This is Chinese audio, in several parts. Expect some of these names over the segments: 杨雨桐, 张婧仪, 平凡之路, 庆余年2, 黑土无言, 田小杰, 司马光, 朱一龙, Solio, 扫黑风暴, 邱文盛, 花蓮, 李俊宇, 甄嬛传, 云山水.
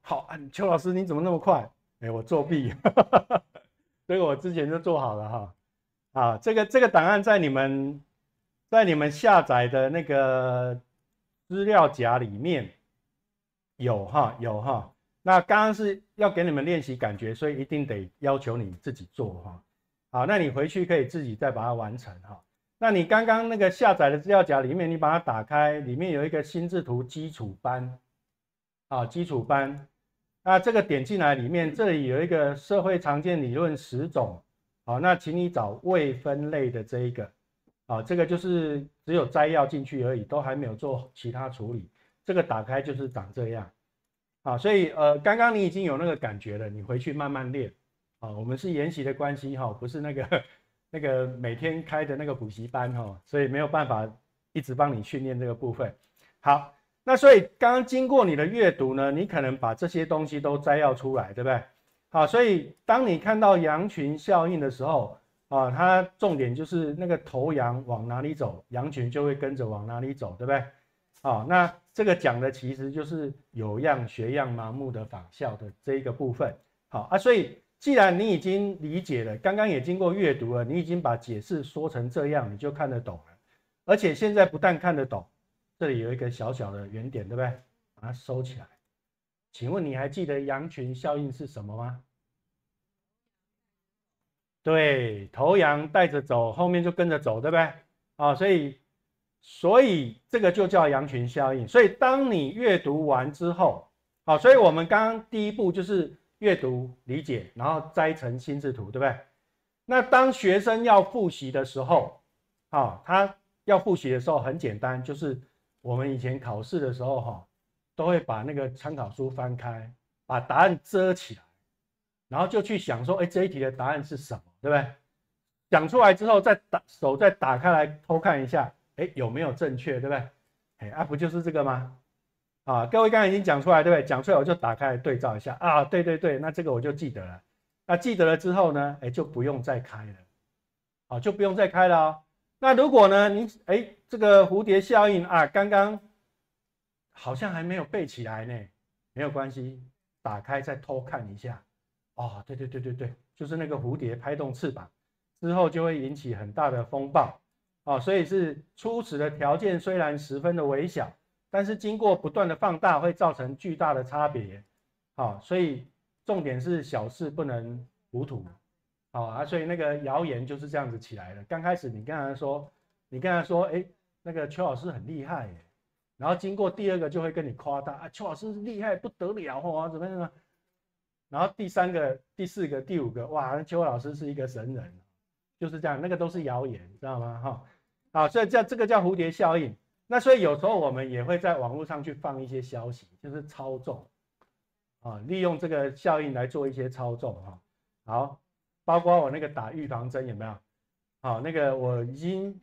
好啊，邱老师你怎么那么快？哎，我作弊，所以我之前就做好了哈。啊，这个档案在你们下载的那个资料夹里面有哈。那刚刚是要给你们练习感觉，所以一定得要求你自己做哈。好，那你回去可以自己再把它完成哈。那你刚刚那个下载的资料夹里面，你把它打开，里面有一个心智图基础班，啊，基础班。那这个点进来，里面这里有一个社会常见理论10种，好，那请你找未分类的这一个，啊，这个就是只有摘要进去而已，都还没有做其他处理。这个打开就是长这样，啊，所以刚刚你已经有那个感觉了，你回去慢慢练，啊，我们是研习的关系哈，不是那个每天开的那个补习班哈，所以没有办法一直帮你训练这个部分。好，那所以刚刚经过你的阅读呢，你可能把这些东西都摘要出来，对不对？好，所以当你看到羊群效应的时候啊，它重点就是那个头羊往哪里走，羊群就会跟着往哪里走，对不对？好，那这个讲的其实就是有样学样、盲目的仿效的这一个部分。好啊，所以既然你已经理解了，刚刚也经过阅读了，你已经把解释说成这样，你就看得懂了。而且现在不但看得懂，这里有一个小小的圆点，对不对？把它收起来。请问你还记得羊群效应是什么吗？对，头羊带着走，后面就跟着走，对不对？啊，所以这个就叫羊群效应。所以当你阅读完之后，好，所以我们刚刚第一步就是阅读理解，然后摘成心智图，对不对？那当学生要复习的时候，啊，他要复习的时候很简单，就是我们以前考试的时候，哈，都会把那个参考书翻开，把答案遮起来，然后就去想说，哎，这一题的答案是什么，对不对？想出来之后，再打开来偷看一下，哎，有没有正确，对不对？哎，啊，不就是这个吗？啊，各位刚才已经讲出来，对不对？讲出来我就打开来对照一下啊，对，那这个我就记得了。那记得了之后呢，哎，就不用再开了，啊，就不用再开了哦。那如果呢，你哎这个蝴蝶效应啊，刚刚好像还没有背起来呢，没有关系，打开再偷看一下。哦，对，就是那个蝴蝶拍动翅膀之后就会引起很大的风暴，啊，所以是初始的条件虽然十分的微小。但是经过不断的放大，会造成巨大的差别，好，所以重点是小事不能糊涂，好啊，所以那个谣言就是这样子起来的。刚开始你跟他说，哎，那个邱老师很厉害耶，然后经过第二个就会跟你夸大啊，邱老师厉害不得了哦，怎么样，然后第三个、第四个、第五个，哇，邱老师是一个神人，就是这样，那个都是谣言，知道吗？哈，好，所以这个叫蝴蝶效应。那所以有时候我们也会在网络上去放一些消息，就是操纵，啊，利用这个效应来做一些操纵哈。好，包括我那个打预防针有没有？好，那个我已经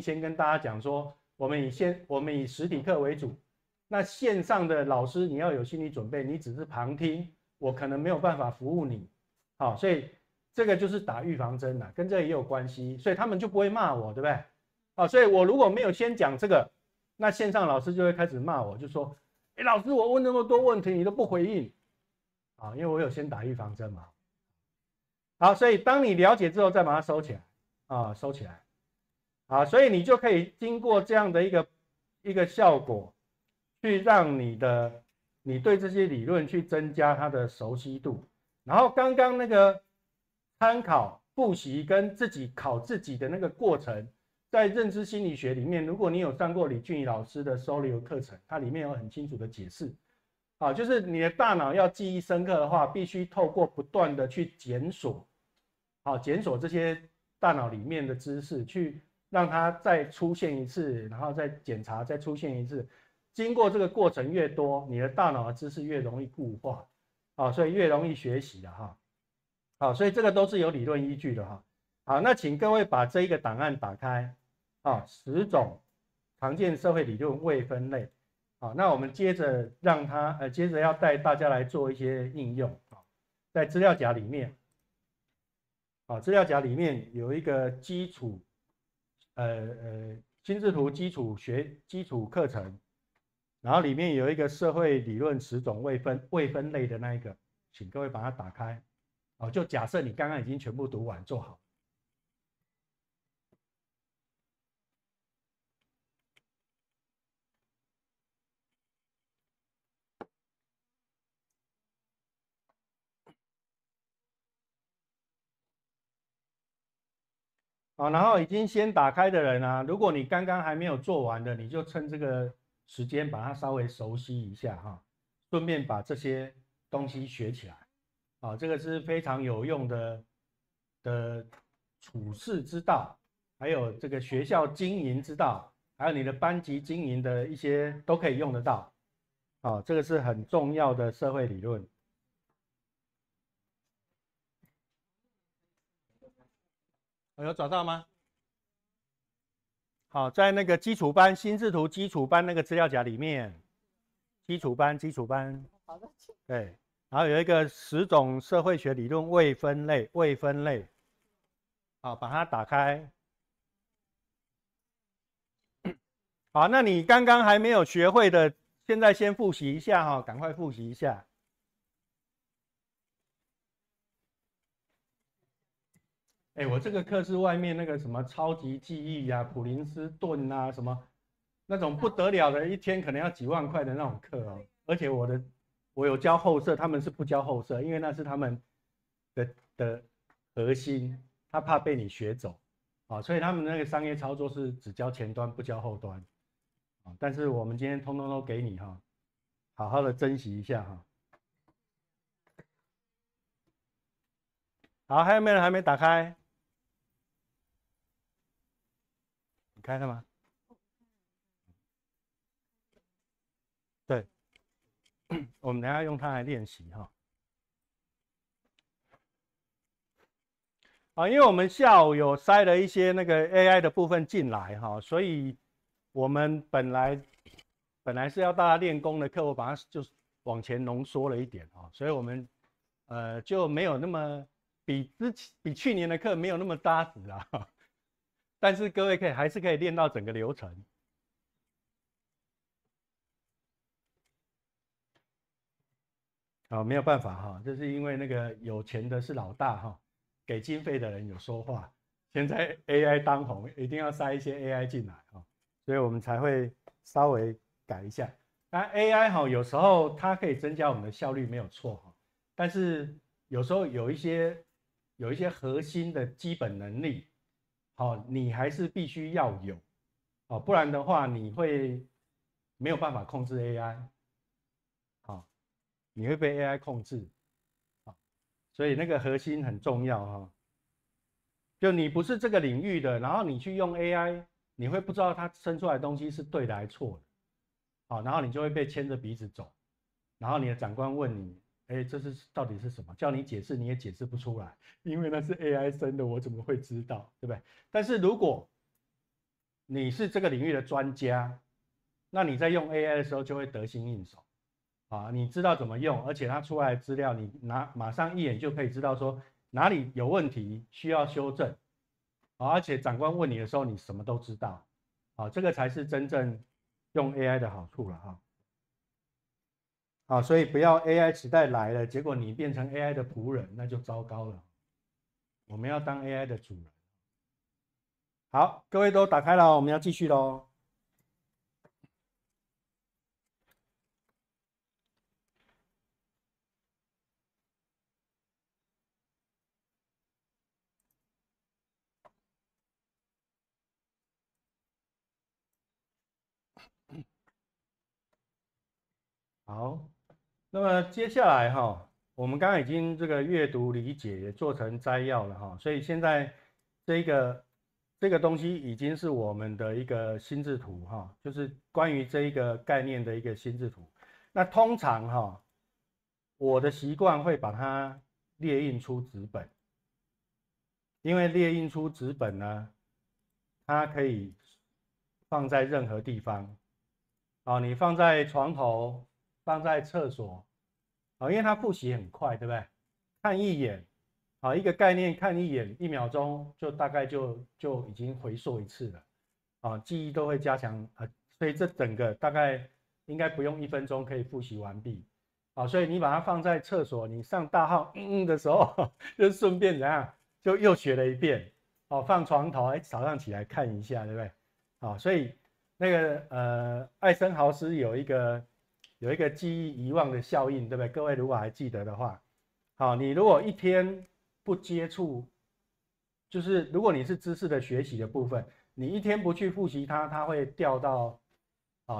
先跟大家讲说，我们以实体课为主，那线上的老师你要有心理准备，你只是旁听，我可能没有办法服务你，好，所以这个就是打预防针啦，跟这也有关系，所以他们就不会骂我，对不对？啊，所以我如果没有先讲这个，那线上老师就会开始骂我，就说：“哎，老师，我问那么多问题，你都不回应。”啊，因为我有先打预防针嘛。好，所以当你了解之后，再把它收起来啊，收起来。啊，所以你就可以经过这样的一个效果，去让你对这些理论去增加它的熟悉度。然后刚刚那个参考、复习跟自己考自己的那个过程。在认知心理学里面，如果你有上过李俊宇老师的 Solio 课程，它里面有很清楚的解释，啊，就是你的大脑要记忆深刻的话，必须透过不断的去检索，啊，检索这些大脑里面的知识，去让它再出现一次，然后再检查，再出现一次。经过这个过程越多，你的大脑的知识越容易固化，啊，所以越容易学习的哈，好，所以这个都是有理论依据的哈。好，那请各位把这一个档案打开。啊，10种常见社会理论未分类。好，那我们接着要带大家来做一些应用啊，在资料夹里面，啊，资料夹里面有一个基础，心智图基础课程，然后里面有一个社会理论十种未分类的那一个，请各位把它打开。哦，就假设你刚刚已经全部读完就好。好，然后已经先打开的人啊，如果你刚刚还没有做完的，你就趁这个时间把它稍微熟悉一下哈，顺便把这些东西学起来。啊，这个是非常有用的处世之道，还有这个学校经营之道，还有你的班级经营的一些都可以用得到。啊，这个是很重要的社会理论。 有找到吗？好，在那个基础班心智图基础班那个资料夹里面，基础班，好的，对，然后有一个10种社会学理论未分类，好，把它打开。好，那你刚刚还没有学会的，现在先复习一下哈，赶快复习一下。 哎，我这个课是外面那个什么超级记忆啊、普林斯顿啊什么那种不得了的，一天可能要几万块的那种课哦。而且我有教后设，他们是不教后设，因为那是他们的核心，他怕被你学走啊，所以他们那个商业操作是只教前端不教后端啊。但是我们今天通都给你哈，好好的珍惜一下哈。好，还有没有人还没打开？ 你开了吗？对，我们等下用它来练习哈。啊，因为我们下午有塞了一些那个 AI 的部分进来哈，所以我们本来是要大家练功的课，我把它就往前浓缩了一点哈，所以我们就没有那么比去年的课没有那么扎实啊。 但是各位还是可以练到整个流程。好，没有办法哈，这是因为那个有钱的是老大哈，给经费的人有说话。现在 AI 当红，一定要塞一些 AI 进来哈，所以我们才会稍微改一下。那 AI 哈，有时候它可以增加我们的效率，没有错哈。但是有时候有一些核心的基本能力。 哦，你还是必须要有，哦，不然的话你会没有办法控制 AI， 好，你会被 AI 控制，好，所以那个核心很重要哈。就你不是这个领域的，然后你去用 AI， 你会不知道它生出来的东西是对的还是错的，好，然后你就会被牵着鼻子走，然后你的长官问你，哎，这是到底是什么？叫你解释你也解释不出来，因为那是 AI 生的，我怎么会知道，对不对？但是如果你是这个领域的专家，那你在用 AI 的时候就会得心应手啊，你知道怎么用，而且它出来的资料你马上一眼就可以知道说哪里有问题需要修正啊，而且长官问你的时候你什么都知道啊，这个才是真正用 AI 的好处了哈。 啊，所以不要 AI 时代来了，结果你变成 AI 的仆人，那就糟糕了。我们要当 AI 的主人。好，各位都打开了，我们要继续喽。好。 那么接下来哈，我们刚刚已经这个阅读理解也做成摘要了哈，所以现在这个东西已经是我们的一个心智图哈，就是关于这一个概念的一个心智图。那通常哈，我的习惯会把它列印出纸本，因为列印出纸本呢，它可以放在任何地方，啊，你放在床头。 放在厕所，啊，因为它复习很快，对不对？看一眼，啊，一个概念看一眼，1秒钟就大概就已经回溯一次了，啊，记忆都会加强，所以这整个大概应该不用1分钟可以复习完毕。好，所以你把它放在厕所，你上大号的时候，就顺便怎样，就又学了一遍。好，放床头，哎，早上起来看一下，对不对？好，所以那个艾森豪斯有一个记忆遗忘的效应，对不对？各位如果还记得的话，好，你如果一天不接触，就是如果你是知识的学习的部分，你一天不去复习它，它会掉到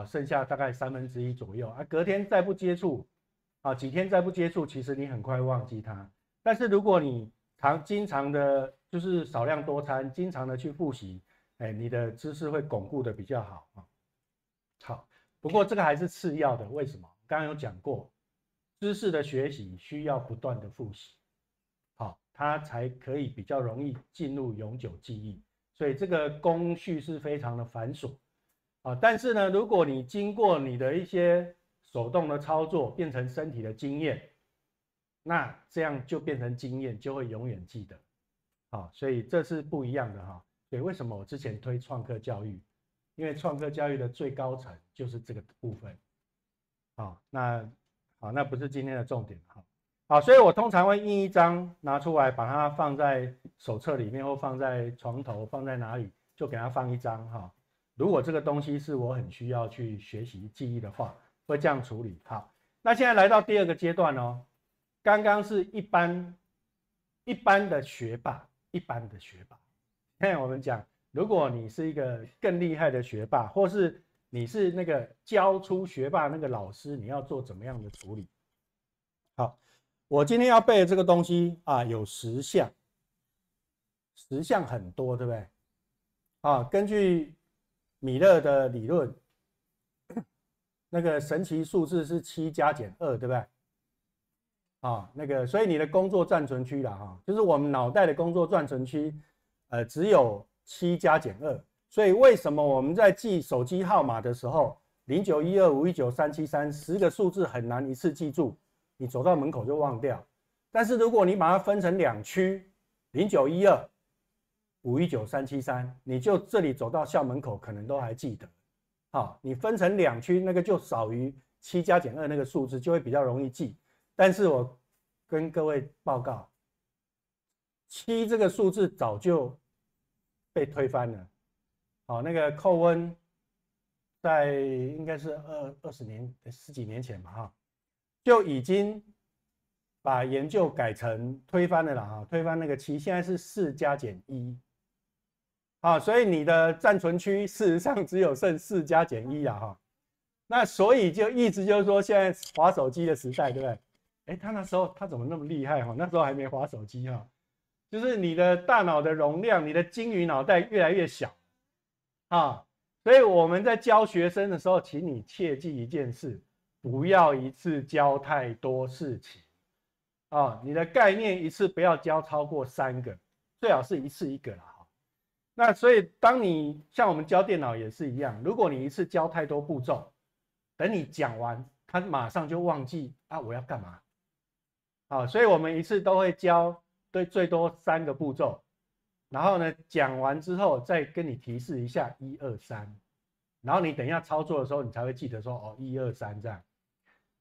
剩下大概1/3左右啊。隔天再不接触，啊，几天再不接触，其实你很快忘记它。但是如果你经常的，就是少量多餐，经常的去复习，哎，你的知识会巩固的比较好啊。好，不过这个还是次要的。为什么？刚刚有讲过，知识的学习需要不断的复习，好，它才可以比较容易进入永久记忆。所以这个工序是非常的繁琐。啊，但是呢，如果你经过你的一些手动的操作，变成身体的经验，那这样就变成经验，就会永远记得。好，所以这是不一样的哈。所以为什么我之前推创客教育？因为创客教育的最高层就是这个部分。好，那好，那不是今天的重点哈。好，所以我通常会印一张拿出来，把它放在手册里面，或放在床头，放在哪里就给它放一张哈。如果这个东西是我很需要去学习记忆的话，会这样处理。好，那现在来到第二个阶段哦。刚刚是一般的学霸，现在我们讲，如果你是一个更厉害的学霸，或是你是那个教出学霸那个老师，你要做怎么样的处理？好，我今天要背的这个东西啊，有10项，10项很多，对不对？啊，根据米勒的理论，那个神奇数字是7+减2，对不对？啊，那个，所以你的工作暂存区啦，哈，就是我们脑袋的工作暂存区，只有7+减2。所以为什么我们在记手机号码的时候，091251937310个数字很难一次记住，你走到门口就忘掉。但是如果你把它分成2区，0912519373，你就这里走到校门口可能都还记得。好，你分成2区，那个就少于7+减2那个数字，就会比较容易记。但是我跟各位报告，7这个数字早就被推翻了。好，那个寇恩在应该是20年十几年前吧，哈，就已经把研究改成推翻了啦，哈，推翻那个7，现在是4+减1。好，所以你的暂存区事实上只有剩4+减1啦，哈。那所以就意思就是说，现在滑手机的时代，对不对？哎，他那时候他怎么那么厉害哈？那时候还没滑手机哈，就是你的大脑的容量，你的鲸鱼脑袋越来越小啊。所以我们在教学生的时候，请你切记一件事，不要一次教太多事情啊。你的概念一次不要教超过3个，最好是一次1个啦。那所以当你像我们教电脑也是一样，如果你一次教太多步骤，等你讲完，他马上就忘记啊我要干嘛。好，所以我们一次都会教对最多3个步骤，然后呢讲完之后再跟你提示一下1、2、3，然后你等一下操作的时候你才会记得说哦1、2、3这样。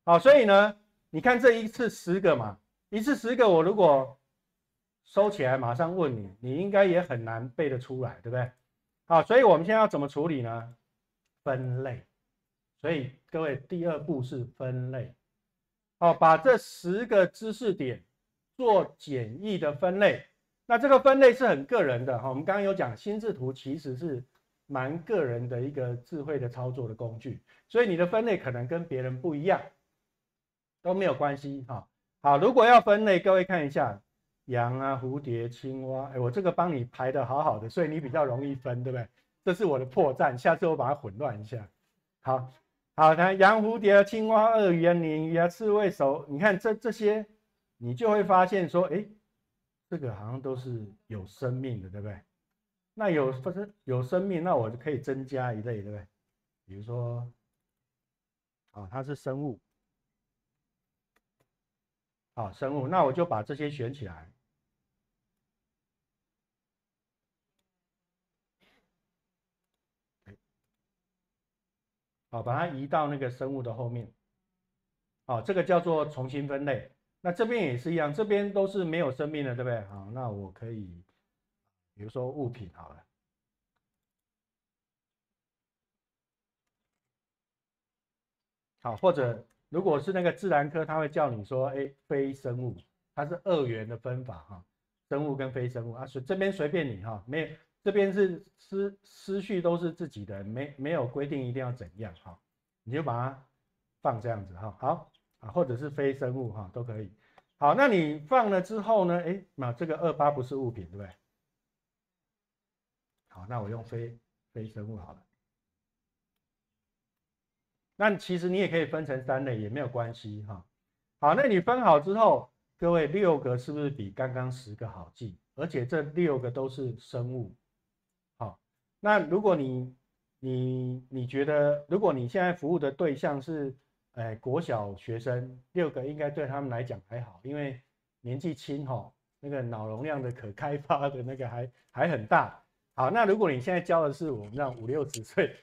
好，所以呢你看这一次10个嘛，一次10个我如果收起来马上问你，你应该也很难背得出来，对不对？好，所以我们现在要怎么处理呢？分类。所以各位，第2步是分类。好，把这10个知识点做简易的分类。那这个分类是很个人的，我们刚刚有讲心智图其实是蛮个人的一个智慧的操作的工具，所以你的分类可能跟别人不一样，都没有关系。好，如果要分类，各位看一下。羊啊，蝴蝶、青蛙，哎，我这个帮你排的好好的，所以你比较容易分，对不对？这是我的破绽，下次我把它混乱一下。好，好，那羊、蝴蝶、青蛙、鳄鱼、鲶鱼啊、刺猬手，你看这些，你就会发现说，哎，这个好像都是有生命的，对不对？那有生命，那我就可以增加一类，对不对？比如说，啊、哦，它是生物，好，生物，那我就把这些选起来。好，把它移到那个生物的后面。好，这个叫做重新分类。那这边也是一样，这边都是没有生命的，对不对？好，那我可以，比如说物品好了。 好，或者如果是那个自然科，他会叫你说，哎，非生物，它是二元的分法哈，生物跟非生物啊，所以这边随便你哈，没有，这边是思绪都是自己的，没有规定一定要怎样哈，你就把它放这样子哈，好啊，或者是非生物哈都可以。好，那你放了之后呢，哎，那这个28不是物品，对不对？好，那我用非生物好了。 那其实你也可以分成三类，也没有关系哈。好，那你分好之后，各位6个是不是比刚刚10个好记？而且这6个都是生物。好，那如果你觉得，如果你现在服务的对象是国小学生，6个应该对他们来讲还好，因为年纪轻哈，那个脑容量的可开发的那个还很大。好，那如果你现在教的是我们那50、60岁，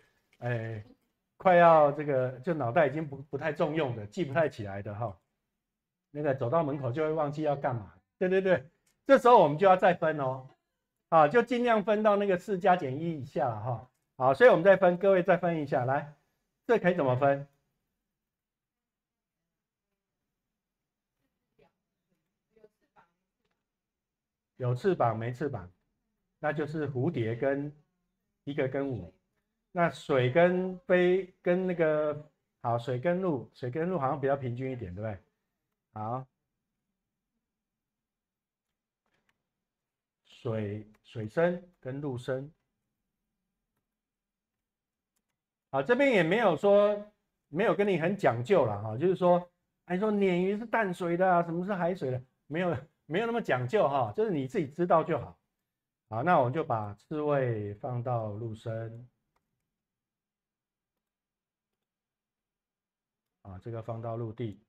快要这个就脑袋已经不太重用的，记不太起来的哈，那个走到门口就会忘记要干嘛。对对对，这时候我们就要再分哦，啊，就尽量分到那个4+减1以下了哈。好，所以我们再分，各位再分一下，来，这可以怎么分？有翅膀没翅膀，那就是蝴蝶跟1跟5。 那水跟飞跟那个好，水跟陆，水跟陆好像比较平均一点，对不对？好，水生跟陆生，好，这边也没有说没有跟你很讲究了哈，就是说，哎，说鲶鱼是淡水的啊，什么是海水的，没有那么讲究哈，就是你自己知道就好。好，那我们就把刺猬放到陆生。 啊，这个放到陆地，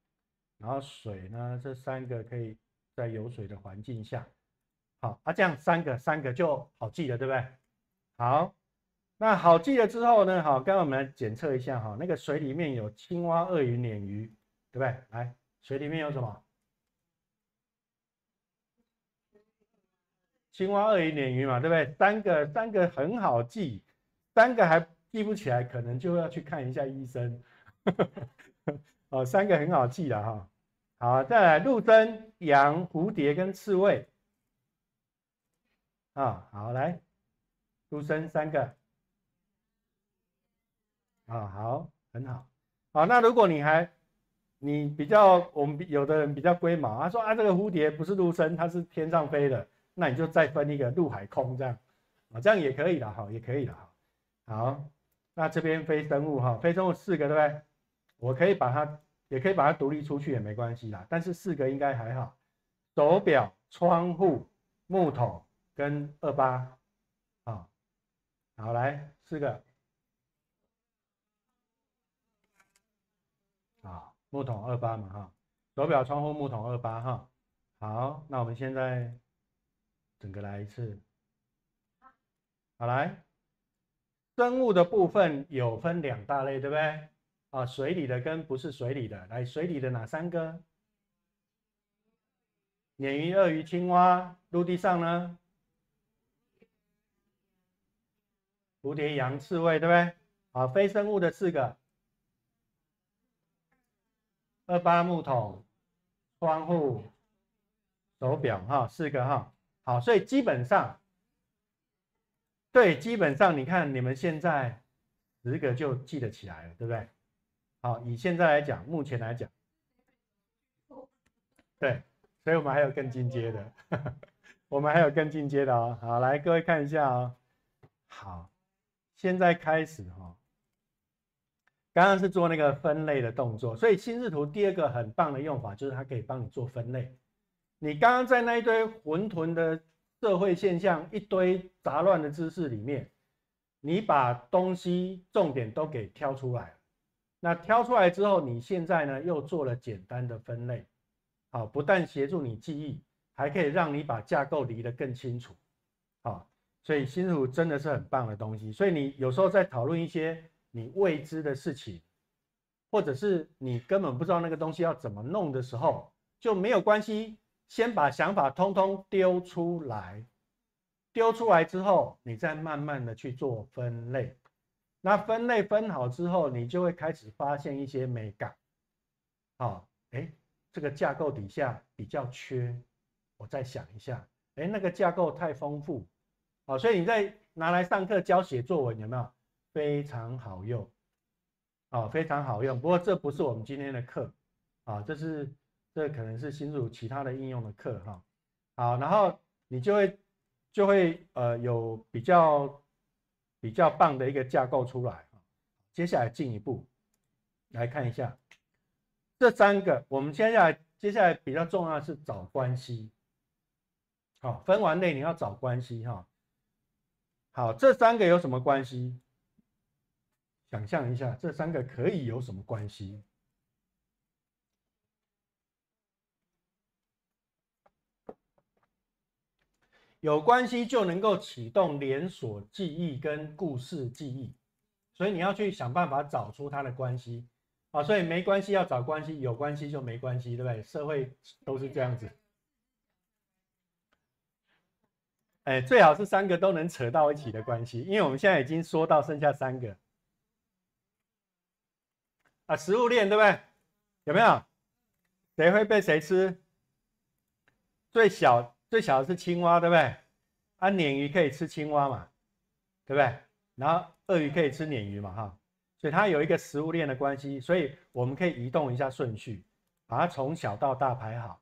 然后水呢，这3个可以在有水的环境下，好啊，这样三个就好记了，对不对？好，那好记了之后呢，好，刚刚我们来检测一下哈，那个水里面有青蛙、鳄鱼、鲶鱼，对不对？来，水里面有什么？青蛙、鳄鱼、鲶鱼嘛，对不对？三个很好记，3个还记不起来，可能就要去看一下医生。哦，3个很好记了哈。好，再来陆生、羊、蝴蝶跟刺猬。啊，好，来，陆生3个。啊，好，很好。好，那如果你比较，我们有的人比较龟毛，他说啊，这个蝴蝶不是陆生，它是天上飞的，那你就再分一个陆海空这样，啊，这样也可以了哈，也可以了好，那这边非生物哈，非生物4个对不对？ 我可以把它，也可以把它独立出去，也没关系啦。但是4个应该还好。手表、窗户、木桶跟28，啊，好来4个，啊，木桶28嘛哈，手表、窗户、木桶28哈。好，那我们现在整个来一次，好来，生物的部分有分2大类，对不对？ 啊，水里的跟不是水里的，来，水里的哪3个？鲶鱼、鳄鱼、青蛙。陆地上呢？蝴蝶、羊、刺猬，对不对？啊，非生物的4个：28木桶、窗户、手表，哈，4个哈。好，所以基本上，对，基本上你看你们现在10个就记得起来了，对不对？ 好，以现在来讲，目前来讲，对，所以我们还有更进阶的，我们还有更进阶的哦。好，来各位看一下哦。好，现在开始哦。刚刚是做那个分类的动作，所以心智图第2个很棒的用法就是它可以帮你做分类。你刚刚在那一堆混沌的社会现象、一堆杂乱的知识里面，你把东西重点都给挑出来了。 那挑出来之后，你现在呢又做了简单的分类，好，不但协助你记忆，还可以让你把架构理得更清楚，好，所以心智图真的是很棒的东西。所以你有时候在讨论一些你未知的事情，或者是你根本不知道那个东西要怎么弄的时候，就没有关系，先把想法通通丢出来，丢出来之后，你再慢慢的去做分类。那分类分好之后，你就会开始发现一些美感。好，哎，这个架构底下比较缺，我再想一下，哎，那个架构太丰富。好，所以你在拿来上课教写作文有没有？非常好用，啊，非常好用。不过这不是我们今天的课，啊，这可能是新竹其他的应用的课哈。好，然后你就会有比较棒的一个架构出来。接下来进一步来看一下这三个，我们接下来比较重要的是找关系。好，分完类你要找关系哈。好，这三个有什么关系？想象一下，这三个可以有什么关系？有关系就能够启动连锁记忆跟故事记忆，所以你要去想办法找出它的关系啊。所以没关系要找关系，有关系就没关系，对不对？社会都是这样子。哎，最好是三个都能扯到一起的关系，因为我们现在已经说到剩下三个啊，食物链对不对？有没有？谁会被谁吃？最小的是青蛙，对不对？啊，鲶鱼可以吃青蛙嘛，对不对？然后鳄鱼可以吃鲶鱼嘛，哈，所以它有一个食物链的关系，所以我们可以移动一下顺序，把它从小到大排好。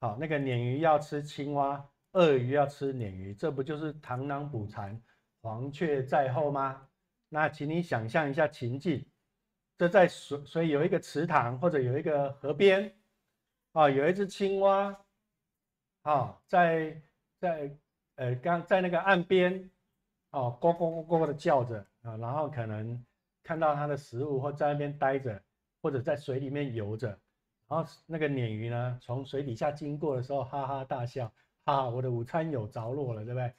好，那个鲶鱼要吃青蛙。鳄鱼要吃鲶鱼，这不就是螳螂捕蝉，黄雀在后吗？那请你想象一下情境，这在水，所以有一个池塘或者有一个河边，啊、哦，有一只青蛙，啊、哦，在那个岸边，哦，呱呱呱呱的叫着啊、哦，然后可能看到它的食物，或在那边待着，或者在水里面游着，然后那个鲶鱼呢，从水底下经过的时候，哈哈大笑。啊，我的午餐有着落了，对不对？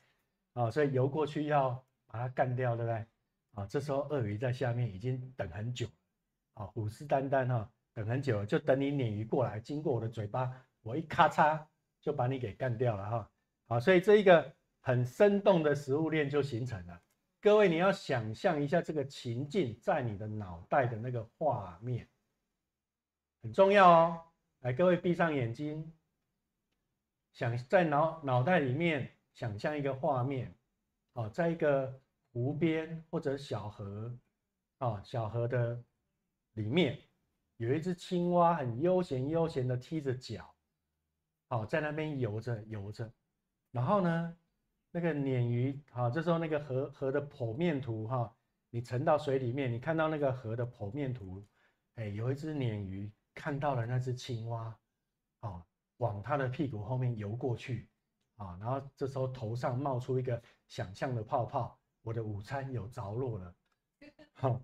啊，所以游过去要把它干掉，对不对？啊，这时候鳄鱼在下面已经等很久了，啊，虎视眈眈哈，等很久了，就等你鲶鱼过来，经过我的嘴巴，我一咔嚓就把你给干掉了哈。啊，所以这一个很生动的食物链就形成了。各位，你要想象一下这个情境在你的脑袋的那个画面，很重要哦。来，各位闭上眼睛。想在脑袋里面想象一个画面，哦，在一个湖边或者小河，哦，小河的里面有一只青蛙，很悠闲的踢着脚，好、哦、在那边游着，然后呢，那个鲶鱼，好、哦、这时候那个河的剖面图哈、哦，你沉到水里面，你看到那个河的剖面图，哎，有一只鲶鱼看到了那只青蛙，哦。往他的屁股后面游过去，啊，然后这时候头上冒出一个想象的泡泡，我的午餐有着落了，好，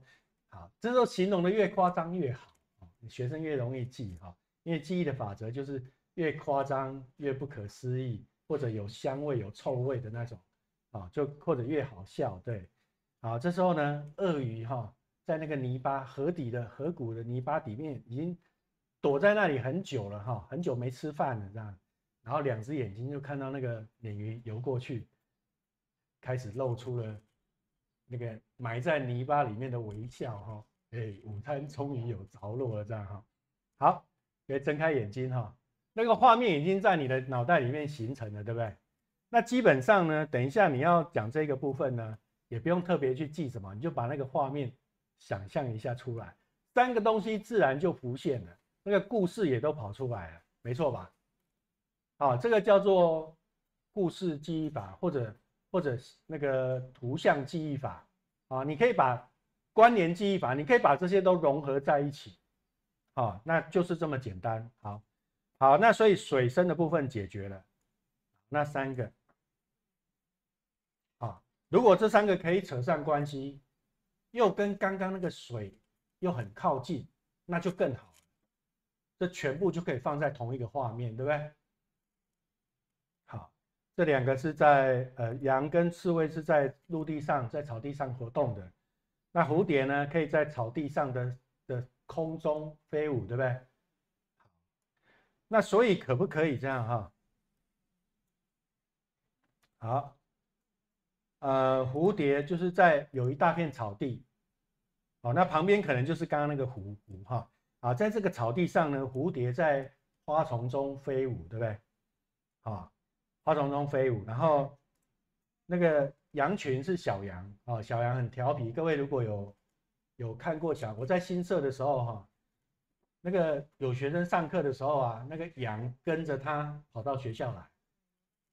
这时候形容的越夸张越好，学生越容易记哈，因为记忆的法则就是越夸张越不可思议，或者有香味有臭味的那种，啊，就或者越好笑，对，好，这时候呢，鳄鱼哈在那个泥巴河底的河谷的泥巴底面已经。躲在那里很久了哈，很久没吃饭了这样，然后两只眼睛就看到那个鲶鱼游过去，开始露出了那个埋在泥巴里面的微笑哈，哎，午餐终于有着落了这样哈。好，别睁开眼睛哈，那个画面已经在你的脑袋里面形成了，对不对？那基本上呢，等一下你要讲这个部分呢，也不用特别去记什么，你就把那个画面想象一下出来，三个东西自然就浮现了。那个故事也都跑出来了，没错吧？好、哦，这个叫做故事记忆法，或者那个图像记忆法啊、哦。你可以把关联记忆法，你可以把这些都融合在一起，啊、哦，那就是这么简单。好，那所以水深的部分解决了，那三个啊、哦，如果这三个可以扯上关系，又跟刚刚那个水又很靠近，那就更好。这全部就可以放在同一个画面，对不对？好，这两个是在羊跟刺猬是在陆地上，在草地上活动的。那蝴蝶呢，可以在草地上的空中飞舞，对不对？那所以可不可以这样哈？好，蝴蝶就是在有一大片草地，好，那旁边可能就是刚刚那个湖哈，啊，在这个草地上呢，蝴蝶在花丛中飞舞，对不对？啊，花丛中飞舞，然后那个羊群是小羊啊，小羊很调皮，各位如果有看过我在新社的时候哈。那个有学生上课的时候啊，那个羊跟着他跑到学校来，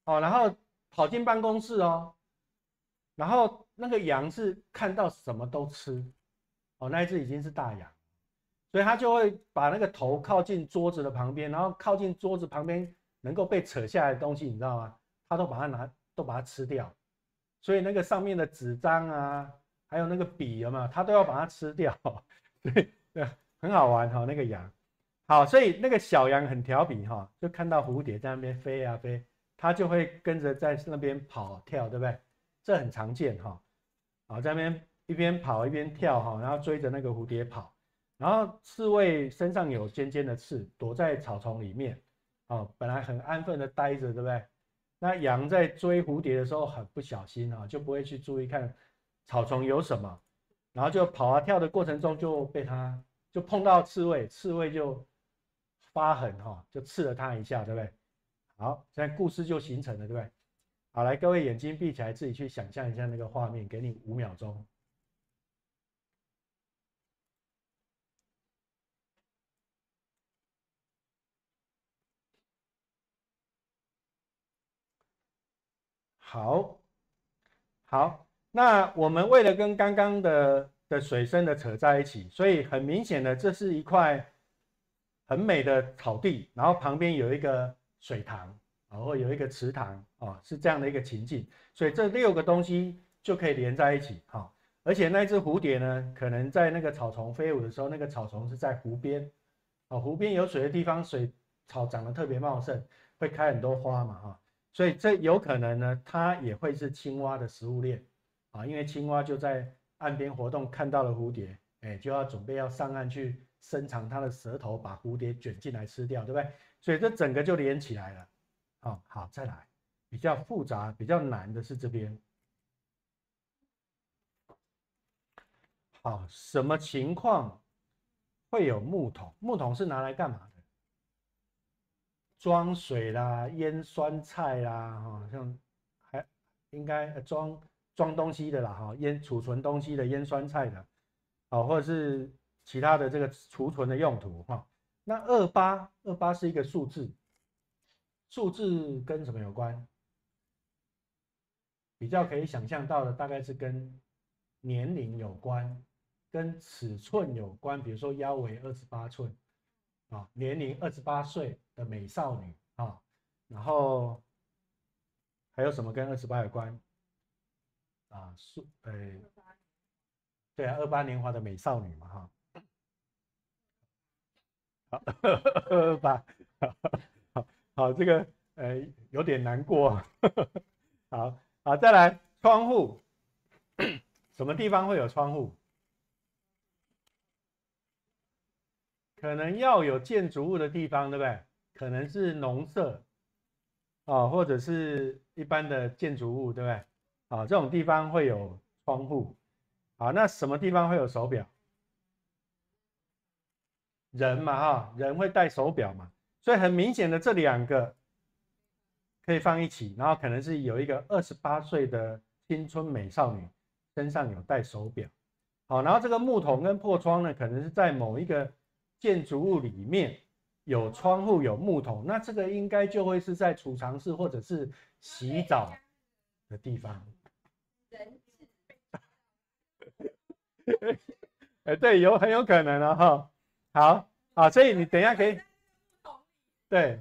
哦，然后跑进办公室哦，然后那个羊是看到什么都吃，哦，那一只已经是大羊，所以他就会把那个头靠近桌子的旁边，然后靠近桌子旁边能够被扯下来的东西，你知道吗？他都把它吃掉，所以那个上面的纸张啊，还有那个笔有没有，他都要把它吃掉，对。很好玩哈，那个羊，好，所以那个小羊很调皮哈，就看到蝴蝶在那边飞啊飞，它就会跟着在那边跑跳，对不对？这很常见哈，好，在那边一边跑一边跳哈，然后追着那个蝴蝶跑。然后刺猬身上有尖尖的刺，躲在草丛里面，哦，本来很安分的待着，对不对？那羊在追蝴蝶的时候很不小心哈，就不会去注意看草丛有什么，然后就跑啊跳的过程中就被它。就碰到刺猬，刺猬就发狠哈，就刺了他一下，对不对？好，现在故事就形成了，对不对？好，来，各位眼睛闭起来，自己去想象一下那个画面，给你5秒钟。好，好，那我们为了跟刚刚的水生的扯在一起，所以很明显的，这是一块很美的草地，然后旁边有一个水塘，然后有一个池塘啊，是这样的一个情境，所以这6个东西就可以连在一起哈。而且那只蝴蝶呢，可能在那个草丛飞舞的时候，那个草丛是在湖边啊，湖边有水的地方，水草长得特别茂盛，会开很多花嘛哈，所以这有可能呢，它也会是青蛙的食物链啊，因为青蛙就在岸边活动，看到了蝴蝶，哎，就要准备要上岸去伸长它的舌头，把蝴蝶卷进来吃掉，对不对？所以这整个就连起来了。哦，好，再来，比较复杂、比较难的是这边。好，什么情况会有木桶？木桶是拿来干嘛的？装水啦、腌酸菜啦，好像还应该装东西的啦，哈，储存东西的，腌酸菜的，哦，或者是其他的这个储存的用途哈。那28是一个数字，数字跟什么有关？比较可以想象到的大概是跟年龄有关，跟尺寸有关，比如说腰围28寸，啊，年龄28岁的美少女啊，然后还有什么跟28有关？啊，对啊，28年华的美少女嘛，哈，好，28，好，这个有点难过，好，再来窗户，什么地方会有窗户？可能要有建筑物的地方，对不对？可能是农舍，哦，或者是一般的建筑物，对不对？啊，这种地方会有窗户。好，那什么地方会有手表？人嘛，哈，人会戴手表嘛，所以很明显的这2个可以放一起，然后可能是有一个28岁的青春美少女身上有戴手表。好，然后这个木桶跟破窗呢，可能是在某一个建筑物里面有窗户有木桶，那这个应该就会是在储藏室或者是洗澡的地方。对，很有可能哦。好，啊，所以你等一下可以，对，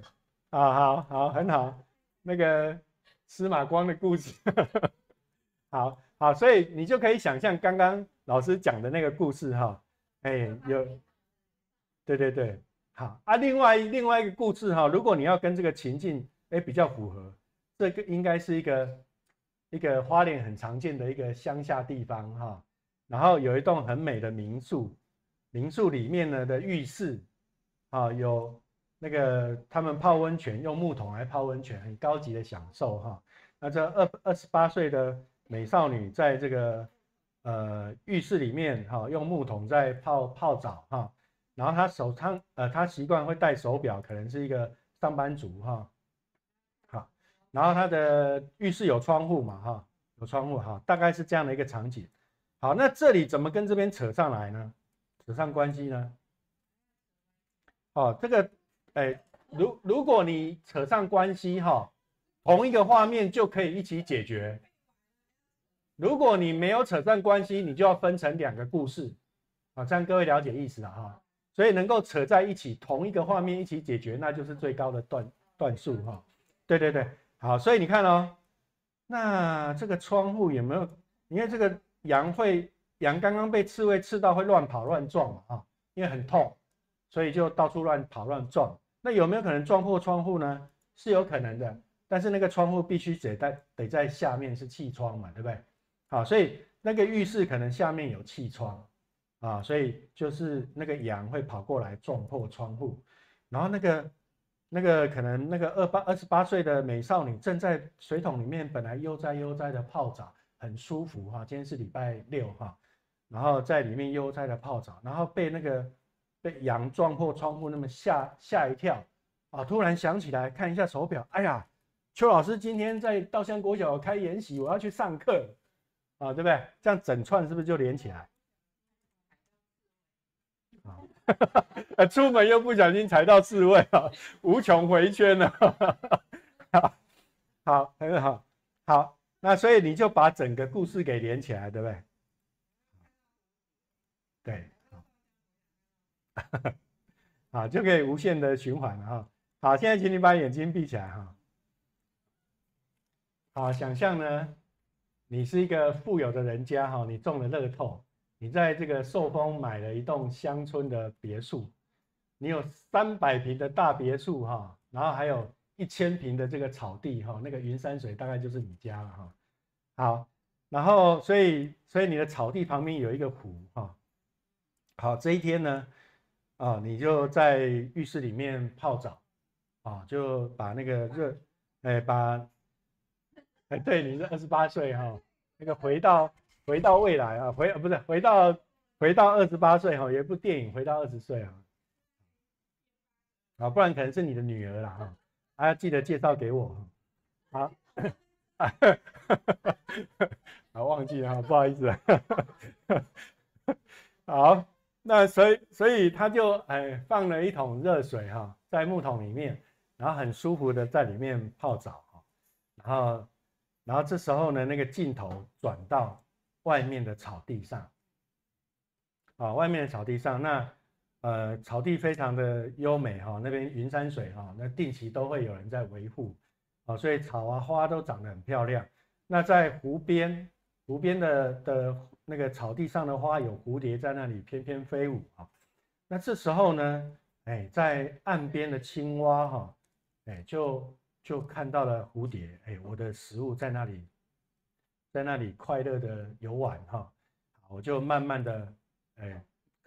啊，好，很好，那个司马光的故事，好，所以你就可以想象刚刚老师讲的那个故事哈，哎，有，对，好啊，另外一个故事哈，如果你要跟这个情境比较符合，这个应该是一个花莲很常见的一个乡下地方哈，然后有一栋很美的民宿，民宿里面呢的浴室啊，有那个他们泡温泉，用木桶来泡温泉，很高级的享受哈。那这28岁的美少女在这个浴室里面哈，用木桶在泡澡哈。然后她习惯会戴手表，可能是一个上班族哈。好，然后她的浴室有窗户嘛哈，有窗户哈，大概是这样的一个场景。 好，那这里怎么跟这边扯上来呢？扯上关系呢？哦，这个，如果你扯上关系哈，同一个画面就可以一起解决。如果你没有扯上关系，你就要分成两个故事啊，这样各位了解意思了哈。所以能够扯在一起，同一个画面一起解决，那就是最高的段数哈。对对对，好，所以你看哦，那这个窗户有没有？因为这个。 羊刚刚被刺猬刺到会乱跑乱撞嘛啊，因为很痛，所以就到处乱跑乱撞。那有没有可能撞破窗户呢？是有可能的，但是那个窗户必须得在下面是气窗嘛，对不对？好，所以那个浴室可能下面有气窗啊，所以就是那个羊会跑过来撞破窗户，然后那个可能那个28岁的美少女正在水桶里面本来悠哉的泡澡。 很舒服哈，今天是礼拜六哈，然后在里面悠哉的泡澡，然后被羊撞破窗户，那么吓一跳啊！突然想起来看一下手表，哎呀，邱老师今天在稻香国小开研习，我要去上课啊，对不对？这样整串是不是就连起来？啊，出门又不小心踩到刺猬啊，无穷回圈了，好，很好，好。 那所以你就把整个故事给连起来，对不对？对，好，就可以无限的循环了哈。好，现在请你把眼睛闭起来哈。好，想象呢，你是一个富有的人家哈，你中了乐透，你在这个寿丰买了一栋乡村的别墅，你有300坪的大别墅哈，然后还有。 1000坪的这个草地哈，那个云山水大概就是你家了哈。好，然后所以你的草地旁边有一个湖哈。好，这一天呢，啊，你就在浴室里面泡澡，啊，就把那个对，你是28岁哈，那个回到未来啊，不是回到28岁哈，有一部电影回到20岁啊，啊，不然可能是你的女儿啦哈。 啊，记得介绍给我啊！啊，忘记了，不好意思。好，那所以他就放了一桶热水哈，在木桶里面，然后很舒服的在里面泡澡哈。然后这时候呢，那个镜头转到外面的草地上啊，外面的草地上那。 草地非常的优美哈、哦，那边云山水哈、哦，那定期都会有人在维护，哦，所以草啊花都长得很漂亮。那在湖边的那个草地上的花，有蝴蝶在那里翩翩飞舞啊、哦。那这时候呢，在岸边的青蛙哈、哦，就看到了蝴蝶，我的食物在那里快乐的游玩哈、哦，我就慢慢的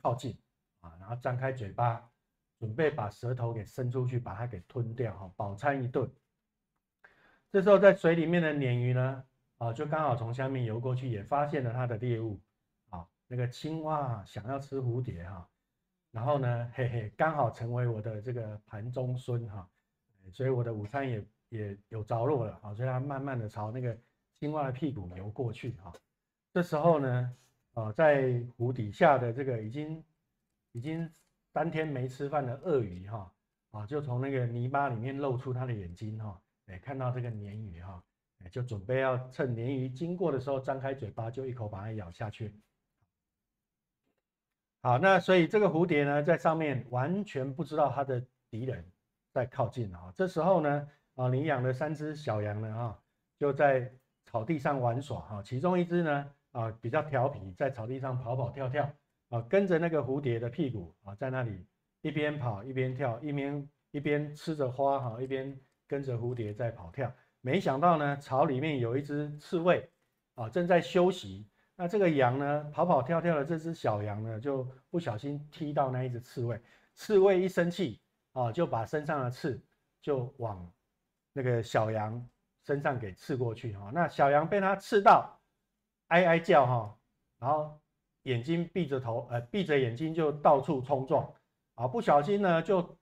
靠近。 啊，然后张开嘴巴，准备把舌头给伸出去，把它给吞掉哈，饱餐一顿。这时候在水里面的鲶鱼呢，啊，就刚好从下面游过去，也发现了它的猎物。啊，那个青蛙啊，想要吃蝴蝶哈、啊，然后呢，嘿嘿，刚好成为我的这个盘中飧哈、啊，所以我的午餐也有着落了啊，所以它慢慢的朝那个青蛙的屁股游过去哈、啊。这时候呢，在湖底下的这个已经3天没吃饭的鳄鱼哈啊，就从那个泥巴里面露出它的眼睛哈，看到这个鲶鱼哈，就准备要趁鲶鱼经过的时候张开嘴巴就一口把它咬下去。好，那所以这个蝴蝶呢，在上面完全不知道它的敌人在靠近啊。这时候呢，啊，你养的3只小羊呢啊，就在草地上玩耍哈，其中一只呢啊比较调皮，在草地上跑跑跳跳。 啊，跟着那个蝴蝶的屁股啊，在那里一边跑一边跳，一边吃着花哈，一边跟着蝴蝶在跑跳。没想到呢，巢里面有一只刺猬啊，正在休息。那这个羊呢，跑跑跳跳的这只小羊呢，就不小心踢到那一只刺猬，刺猬一生气啊，就把身上的刺就往那个小羊身上给刺过去哈。那小羊被它刺到，哀哀叫哈，然后眼睛闭着眼睛就到处冲撞啊，不小心呢就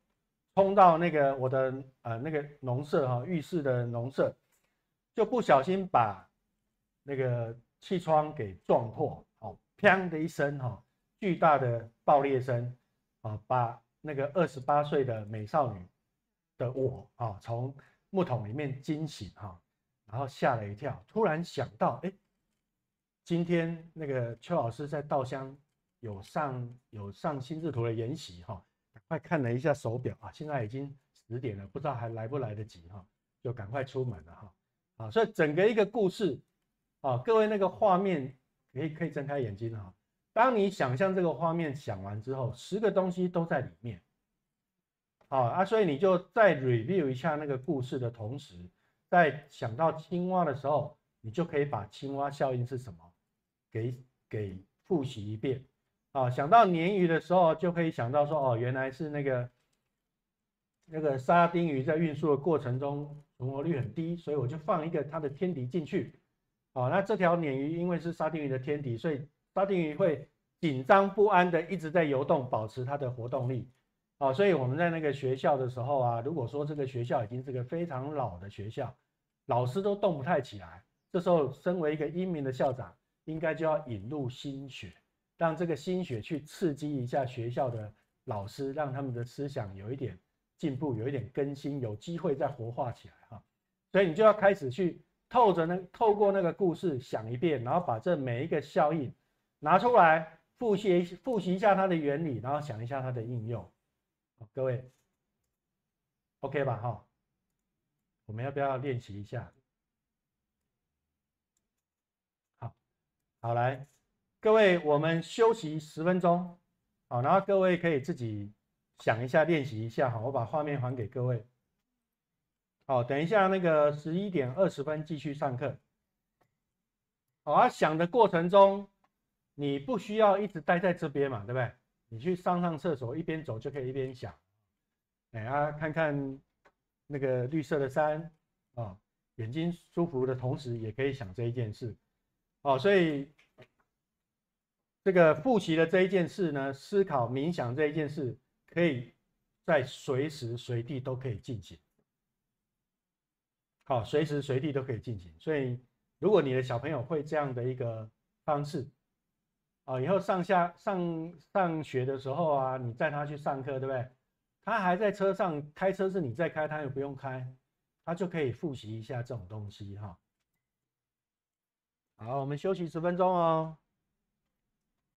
冲到那个我的那个农舍哈，浴室的农舍，就不小心把那个气窗给撞破，哦，砰的一声，哈，巨大的爆裂声，啊，把那个28岁的美少女的我，啊，从木桶里面惊醒，哈，然后吓了一跳，突然想到，哎，今天那个邱老师在稻香有上心智图的研习，哈，赶快看了一下手表，啊，现在已经10点了，不知道还来不来得及，哈，就赶快出门了，哈，啊，所以整个一个故事。啊，各位那个画面可以睁开眼睛哈。当你想象这个画面想完之后，10个东西都在里面。好啊，所以你就再 review 一下那个故事的同时，在想到青蛙的时候，你就可以把青蛙效应是什么给复习一遍。啊，想到鲶鱼的时候，就可以想到说哦，原来是那个沙丁鱼在运输的过程中存活率很低，所以我就放一个它的天敌进去。哦，那这条鲶鱼因为是沙丁鱼的天敌，所以沙丁鱼会紧张不安的一直在游动，保持它的活动力。哦，所以我们在那个学校的时候啊，如果说这个学校已经是个非常老的学校，老师都动不太起来，这时候身为一个英明的校长，应该就要引入新血，让这个新血去刺激一下学校的老师，让他们的思想有一点进步，有一点更新，有机会再活化起来哈。所以你就要开始去。透过那个故事想一遍，然后把这每一个效应拿出来复习一下它的原理，然后想一下它的应用。好，各位 ，OK 吧？哈，我们要不要练习一下？好，来，各位，我们休息10分钟，好，然后各位可以自己想一下，练习一下。好，我把画面还给各位。好，等一下那个11点20分继续上课。好啊，想的过程中，你不需要一直待在这边嘛，对不对？你去上厕所，一边走就可以一边想。哎啊，看看那个绿色的山啊，哦，眼睛舒服的同时，也可以想这一件事。哦，所以这个复习的这一件事呢，思考冥想这一件事，可以在随时随地都可以进行。好，随时随地都可以进行。所以，如果你的小朋友会这样的一个方式，啊，以后上学的时候啊，你带他去上课，对不对？他还在车上开车是你在开，他也不用开，他就可以复习一下这种东西哈。好，我们休息10分钟哦。